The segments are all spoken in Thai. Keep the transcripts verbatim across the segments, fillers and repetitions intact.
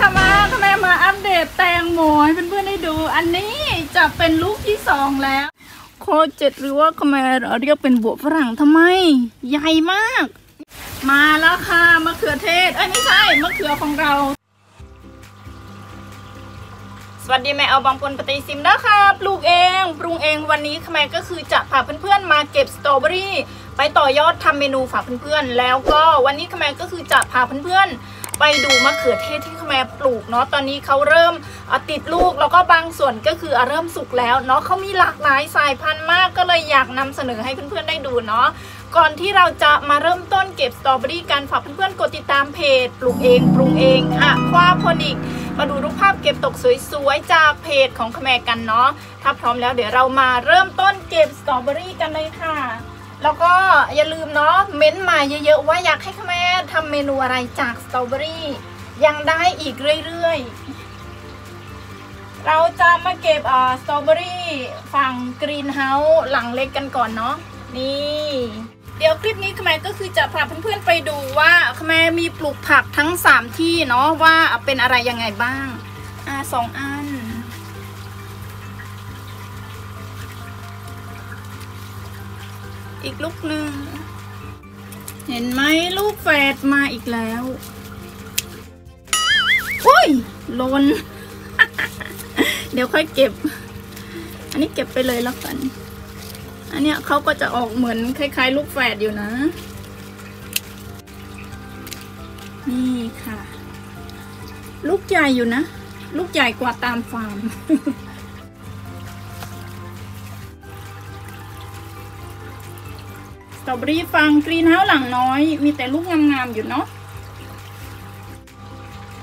ขม่าขม่ามาอัปเดตแตงโมให้เพื่อนๆได้ดูอันนี้จะเป็นลูกที่สองแล้วโคเจ็ดหรือว่าขม่าเราเรียกเป็นบัวฝรั่งทำไมใหญ่มากมาแล้วค่ะมะเขือเทศเอ้ยไม่ใช่มะเขือของเราสวัสดีแม่เอาบางปนปฏิซิมนะคะปลูกเองปรุงเองวันนี้ขม่าก็คือจะพาเพื่อนๆมาเก็บสตรอเบอรี่ไปต่อยอดทำเมนูฝากเพื่อนๆแล้วก็วันนี้ขม่าก็คือจะพาเพื่อนๆไปดูมะเขือเทศที่ขม่าปลูกเนาะตอนนี้เขาเริ่มติดลูกแล้วก็บางส่วนก็คือเริ่มสุกแล้วเนาะเขามีหลากหลายสายพันธุ์มากก็เลยอยากนำเสนอให้เพื่อนๆได้ดูเนาะก่อนที่เราจะมาเริ่มต้นเก็บสตรอเบอรี่กันฝากเพื่อนๆกดติดตามเพจปลูกเองปรุงเองอะควาโพนิกมาดูรูปภาพเก็บตกสวยๆจากเพจของขม่ากันเนาะถ้าพร้อมแล้วเดี๋ยวเรามาเริ่มต้นเก็บสตรอเบอรี่กันเลยค่ะแล้วก็อย่าลืมเนาะเม้นมาเยอะๆว่าอยากให้ขม่าทำเมนูอะไรจากสตรอเบอรี่ยังได้อีกเรื่อยๆเราจะมาเก็บสตรอเบอรี่ฝั่งกรีนเฮาส์หลังเล็กกันก่อนเนาะนี่เดี๋ยวคลิปนี้ขม่าก็คือจะพาเพื่อนๆไปดูว่าขม่ามีปลูกผักทั้งสามที่เนาะว่าเป็นอะไรยังไงบ้างอ่ะสองอันอีกลูกหนึ่งเห็นไหมลูกแฝดมาอีกแล้วอุ้ยหล่น เดี๋ยวค่อยเก็บอันนี้เก็บไปเลยแล้วกันอันเนี้ยเขาก็จะออกเหมือนคล้ายๆลูกแฝดอยู่นะนี่ค่ะลูกใหญ่อยู่นะลูกใหญ่กว่าตามฟาร์ม สตรอเบอรี่ฟังกรีนเฮาส์หลังน้อยมีแต่ลูกงามๆอยู่เนาะ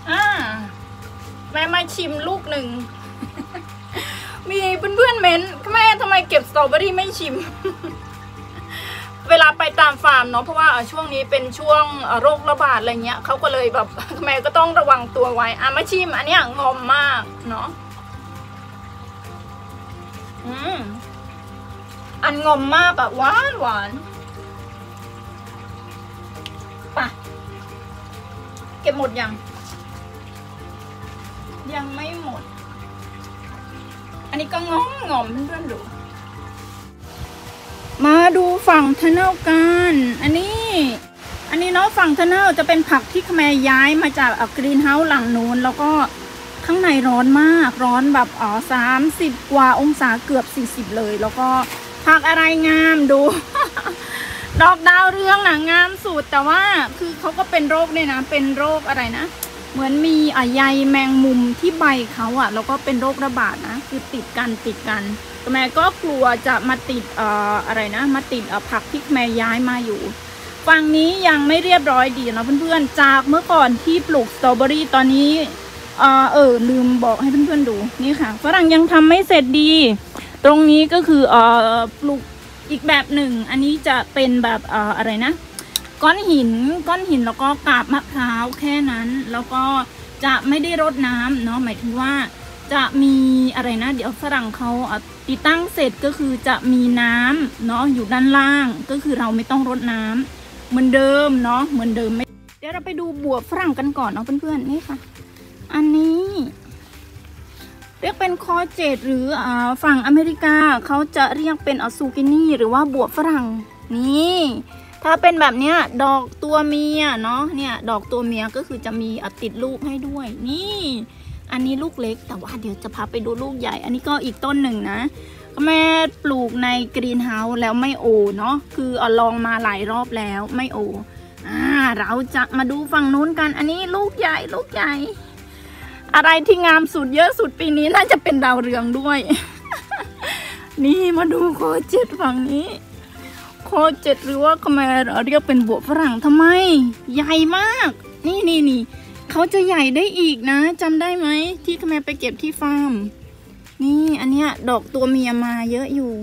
อ่าแม่มาชิมลูกหนึ่ง มีเพื่อนๆเม้นแม่ทำไมเก็บสตรอเบอรี่ไม่ชิม เวลาไปตามฟาร์มเนาะเพราะว่าช่วงนี้เป็นช่วงโรคระบาดอะไรเงี้ยเขาก็เลยแบบแม่ก็ต้องระวังตัวไว้อ่ะมาชิมอันเนี้ยงอมมากเนาะอืมอันงอมมากแบบหวานหวานป่ะเก็บหมดยังยังไม่หมดอันนี้ก็งอมงอมเพื่อนๆดูมาดูฝั่งทะเนากันอันนี้อันนี้เนาะฝั่งทะเนาจะเป็นผักที่ขม่าย้ายมาจากกรีนเฮาส์หลังนู้นแล้วก็ข้างในร้อนมากร้อนแบบอ๋อสามสิบกว่าองศาเกือบสี่สิบเลยแล้วก็ผักอะไรงามดู ดอกดาวเรืองหนังงามสุดแต่ว่าคือเขาก็เป็นโรคเนี่ยนะเป็นโรคอะไรนะเหมือนมีอ่ะใยแมงมุมที่ใบเขาอ่ะแล้วก็เป็นโรคระบาดนะคือติดกันติดกันแม่ก็กลัวจะมาติดเอ่ออะไรนะมาติดเอ่อผักที่แม่ย้ายมาอยู่ฝั่งนี้ยังไม่เรียบร้อยดีนะเพื่อนๆจากเมื่อก่อนที่ปลูกสตรอเบอรี่ตอนนี้เออเออลืมบอกให้เพื่อนๆดูนี่ค่ะฝรั่งยังทำไม่เสร็จดีตรงนี้ก็คือเออปลูกอีกแบบหนึ่งอันนี้จะเป็นแบบเอออะไรนะก้อนหินก้อนหินแล้วก็กาบมะพร้าวแค่นั้นแล้วก็จะไม่ได้รดน้ำเนาะหมายถึงว่าจะมีอะไรนะเดี๋ยวฝรั่งเขาติดตั้งเสร็จก็คือจะมีน้ำเนาะอยู่ด้านล่างก็คือเราไม่ต้องรดน้ำเหมือนเดิมเนาะเหมือนเดิมเดี๋ยวเราไปดูบัวฝรั่งกันก่อนเนาะเพื่อนๆนี่ค่ะอันนี้เรียกเป็นคอเจดหรืออ่าฝั่งอเมริกาเขาจะเรียกเป็นอซูกินี่หรือว่าบัวฝรั่งนี่ถ้าเป็นแบบเนี้ยดอกตัวเมียเนาะเนี่ยดอกตัวเมียก็คือจะมีติดลูกให้ด้วยนี่อันนี้ลูกเล็กแต่ว่าเดี๋ยวจะพาไปดูลูกใหญ่อันนี้ก็อีกต้นหนึ่งนะแม่ปลูกในกรีนเฮาส์แล้วไม่โอเนาะคือเอาลองมาหลายรอบแล้วไม่โออ่าเราจะมาดูฝั่งนู้นกันอันนี้ลูกใหญ่ลูกใหญ่อะไรที่งามสุดเยอะสุดปีนี้น่าจะเป็นดาวเรืองด้วย นี่มาดูโคเจ็ดฝั่งนี้โคเจ็ดหรือว่าขม่าเราเรียกเป็นบัวฝรั่งทำไมใหญ่มากนี่นี่นี่เขาจะใหญ่ได้อีกนะจำได้ไหมที่ขม่าไปเก็บที่ฟาร์มนี่อันเนี้ยดอกตัวเมียมาเยอะอยู่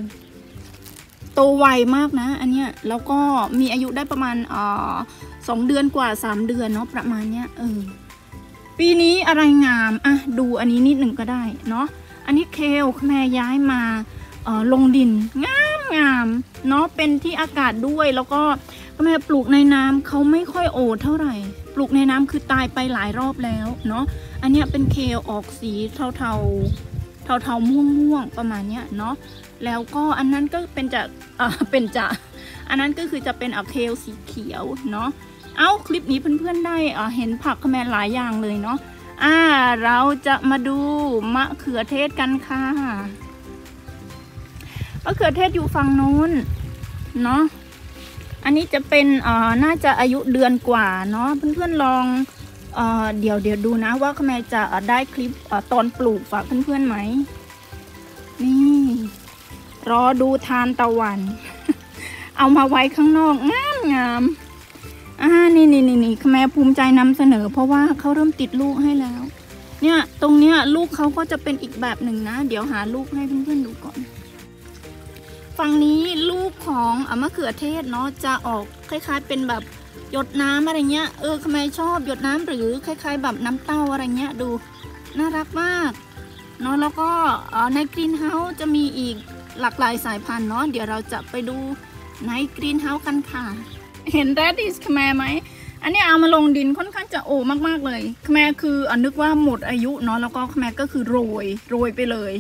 โตไวมากนะอันเนี้ยแล้วก็มีอายุได้ประมาณอ่าสองเดือนกว่าสามเดือนเนาะประมาณเนี้ยเออปีนี้อะไรงามอ่ะดูอันนี้นิดหนึ่งก็ได้เนาะอันนี้เคลขม่าย้ายมาเอ่อลงดินงามงามเนาะเป็นที่อากาศด้วยแล้วก็ขม่าปลูกในน้ำเขาไม่ค่อยโอเท่าไหร่ ปลูกในน้ำคือตายไปหลายรอบแล้วเนาะอันเนี้ยเป็นเคลออกสีเทาเทาเทาเทาม่วงม่วงประมาณเนี้ยเนาะแล้วก็อันนั้นก็เป็นจะอ่าเป็นจะอันนั้นก็คือจะเป็นเคลสีเขียวเนาะเอาคลิปนี้เพื่อนๆได้อ่าเห็นผักคะแมนหลายอย่างเลยเนาะอ่าเราจะมาดูมะเขือเทศกันค่ะมะเขือเทศอยู่ฝั่งนู้นเนาะอันนี้จะเป็นอ่าน่าจะอายุเดือนกว่าเนาะเพื่อนๆลองเอ่อเดี๋ยวเดี๋ยวดูนะว่าคะแมนจะได้คลิปตอนปลูกฝากเพื่อนๆไหมนี่รอดูทานตะวัน เอามาไว้ข้างนอกงามงามอ่านี่นี่นี่นี่คะแมนภูมิใจนำเสนอเพราะว่าเขาเริ่มติดลูกให้แล้วเนี่ยตรงเนี้ยลูกเขาก็จะเป็นอีกแบบหนึ่งนะเดี๋ยวหาลูกให้เพื่อนๆดูก่อนฝั่งนี้ลูกของมะเขือเทศเนาะจะออกคล้ายๆเป็นแบบหยดน้ำอะไรเงี้ยเออทำไมชอบหยดน้ำหรือคล้ายๆแบบน้ำเต้าอะไรเงี้ยดูน่ารักมากเนาะแล้วก็ในกรีนเฮาส์จะมีอีกหลากหลายสายพันธุ์เนาะเดี๋ยวเราจะไปดูในกรีนเฮาส์กันค่ะเห็นแรดดิชแคมไหมอันนี้เอามาลงดินค่อนข้างจะโอมากๆเลยแคมคืออนึกว่าหมดอายุเนาะแล้วก็แคมก็คือโรยโรยไปเลย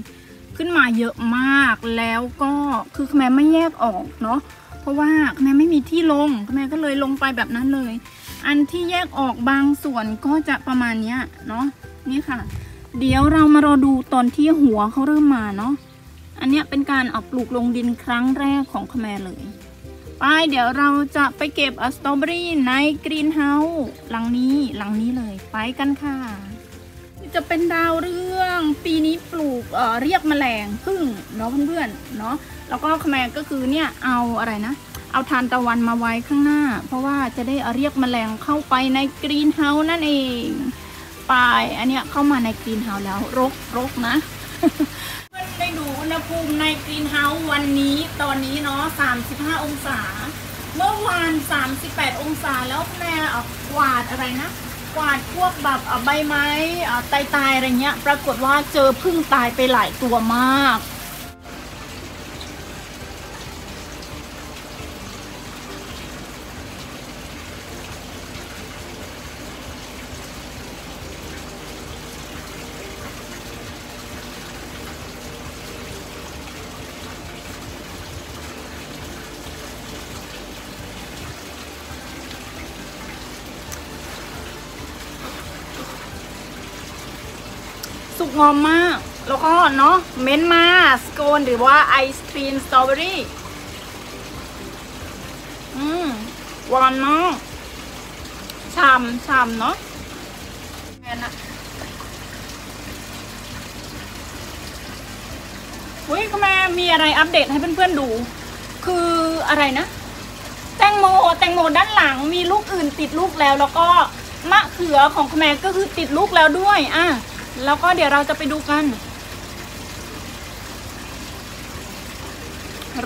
ขึ้นมาเยอะมากแล้วก็คือแคมไม่แยกออกเนาะเพราะว่าแม่ไม่มีที่ลงแม่ก็เลยลงไปแบบนั้นเลยอันที่แยกออกบางส่วนก็จะประมาณนี้เนาะนี่ค่ะเดี๋ยวเรามารอดูตอนที่หัวเขาเริ่มมาเนาะอันนี้เป็นการเอาปลูกลงดินครั้งแรกของแม่เลยไปเดี๋ยวเราจะไปเก็บสตรอเบอรี่ในกรีนเฮาส์หลังนี้หลังนี้เลยไปกันค่ะจะเป็นดาวเรื่องปีนี้ปลูก เ, เรียกแมลงผึ้งเนาะเพื่อนๆเนาะแล้วก็คะแมนก็คือเนี่ยเอาอะไรนะเอาทานตะวันมาไว้ข้างหน้าเพราะว่าจะได้เรียกแมลงเข้าไปในกรีนเฮาส์นั่นเองไปอันเนี้ยเข้ามาในกรีนเฮาส์แล้วรกรกนะ เพื่อนได้ดูอุณหภูมิในกรีนเฮาส์วันนี้ตอนนี้เนาะสามสิบห้าองศาเมื่อวานสามสิบแปดองศาแล้วแม่กวาดอะไรนะกวาดพวกแบบใบไม้ตายตายอะไรเงี้ยปรากฏว่าเจอพึ่งตายไปหลายตัวมากสุกงอมมากแล้วก็เนาะเม้นมาสโกนหรือว่าไอศครีมสตรอเบอรี่อืมหวานเนาะฉ่ำฉ่ำเนาะเฮ้ยก็แม่มีอะไรอัปเดตให้เพื่อนๆดูคืออะไรนะแตงโมแตงโมด้านหลังมีลูกอื่นติดลูกแล้วแล้วก็มะเขือของแม่ก็คือติดลูกแล้วด้วยอ่ะแล้วก็เดี๋ยวเราจะไปดูกัน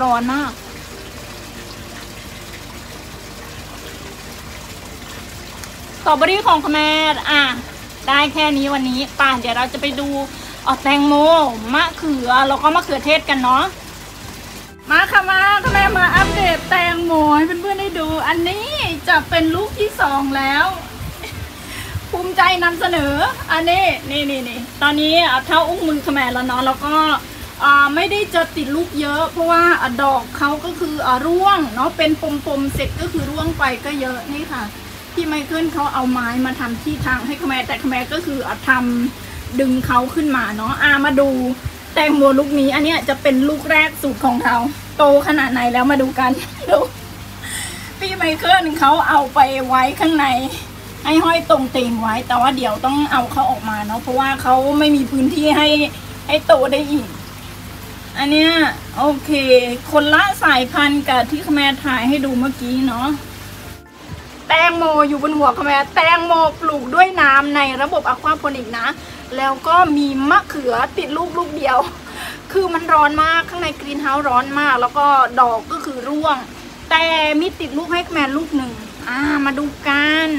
ร้อนมากสตรอเบอรี่ของคะแมนอ่ะได้แค่นี้วันนี้ป่ะเดี๋ยวเราจะไปดูออแตงโมมะเขือแล้วก็มะเขือเทศกันเนาะมาค่ะมาคะแมนมาอัปเดตแตงโมให้เพื่อนๆได้ดูอันนี้จะเป็นลูกที่สองแล้วภูมิใจนำเสนออันนี้นี่นี่นี่ตอนนี้เท่าอุ้งมือขมแแล้วเนาะแล้วก็ไม่ได้จะติดลูกเยอะเพราะว่าดอกเขาก็คือร่วงเนาะเป็นปมปมเสร็จก็คือร่วงไปก็เยอะนี่ค่ะที่ไมเคิลเขาเอาไม้มาทำที่ทางให้ขมแแต่ขมแก็คือทำดึงเขาขึ้นมาเนาะอามาดูแตงโมลูกนี้อันนี้จะเป็นลูกแรกสุดของเขาโตขนาดไหนแล้วมาดูกันดูพี่ไมเคิลเขาเอาไปไว้ข้างในให้ห้อยตรงเตียงไว้แต่ว่าเดี๋ยวต้องเอาเขาออกมาเนาะเพราะว่าเขาไม่มีพื้นที่ให้ให้โตได้อีกอันเนี้ยโอเคคนละสายพันธุ์กับที่คะแมนถ่ายให้ดูเมื่อกี้เนาะแตงโมอยู่บนหัวคะแมนแตงโมปลูกด้วยน้ำในระบบอะควาโปนิกนะแล้วก็มีมะเขือติดลูกลูกเดียวคือมันร้อนมากข้างในกรีนเฮาส์ร้อนมากแล้วก็ดอกก็คือร่วงแต่มีติดลูกให้คะแมนลูกหนึ่งอ่ามาดูกัน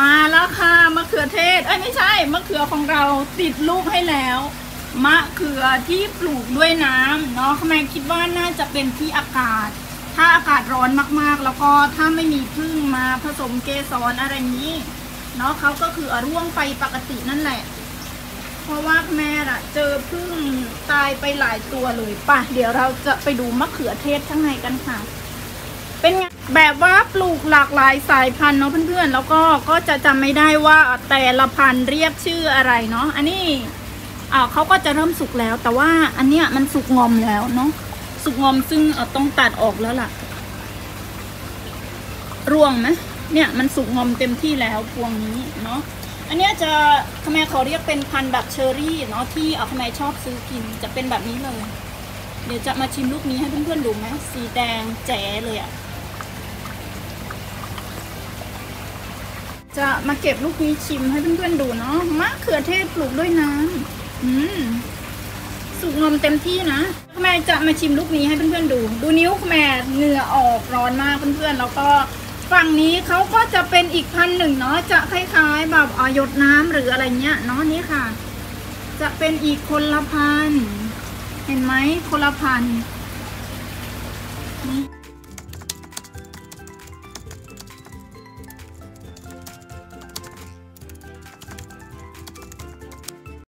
มาแล้วค่ะมะเขือเทศเอ้ยไม่ใช่มะเขือของเราติดลูกให้แล้วมะเขือที่ปลูกด้วยน้ำเนาะทำไมคิดว่าน่าจะเป็นที่อากาศ ถ้าอากาศร้อนมากๆแล้วก็ถ้าไม่มีผึ้งมาผสมเกสร อ, อะไรนี้เนาะเขาก็คือร่วงไปปกตินั่นแหละเพราะว่าแม่อะเจอผึ้งตายไปหลายตัวเลยป่ะเดี๋ยวเราจะไปดูมะเขือเทศข้างในกันค่ะเป็นไงแบบว่าปลูกหลากหลายสายพันธุ์เนาะเพื่อนๆแล้วก็ก็จะจำไม่ได้ว่าแต่ละพันธุ์เรียกชื่ออะไรเนาะอันนี้อ่าเขาก็จะเริ่มสุกแล้วแต่ว่าอันเนี้ยมันสุกงอมแล้วเนาะสุกงอมซึ่งต้องตัดออกแล้วล่ะร่วงไหมเนี่ยมันสุกงอมเต็มที่แล้วพวงนี้เนาะอันเนี้ยจะขมายขอเรียกเป็นพันธุ์แบบเชอรี่เนาะที่ขมายชอบซื้อกินจะเป็นแบบนี้เลยเดี๋ยวจะมาชิมลูกนี้ให้เพื่อนๆดูไหมสีแดงแจ๋เลยอ่ะจะมาเก็บลูกนี้ชิมให้เพื่อนๆดูเนาะมะเขือเทศปลูกด้วยน้ำอืมสุกงอมเต็มที่นะขมายจะมาชิมลูกนี้ให้เพื่อนๆดูดูนิ้วขมายเหงื่อออกร้อนมากเพื่อนๆแล้วก็ฝั่งนี้เขาก็จะเป็นอีกพันหนึ่งเนาะจะคล้ายๆแบบออยดน้ำหรืออะไรเงี้ยเนาะนี่ค่ะจะเป็นอีกคนละพันเห็นไหมคนละพัน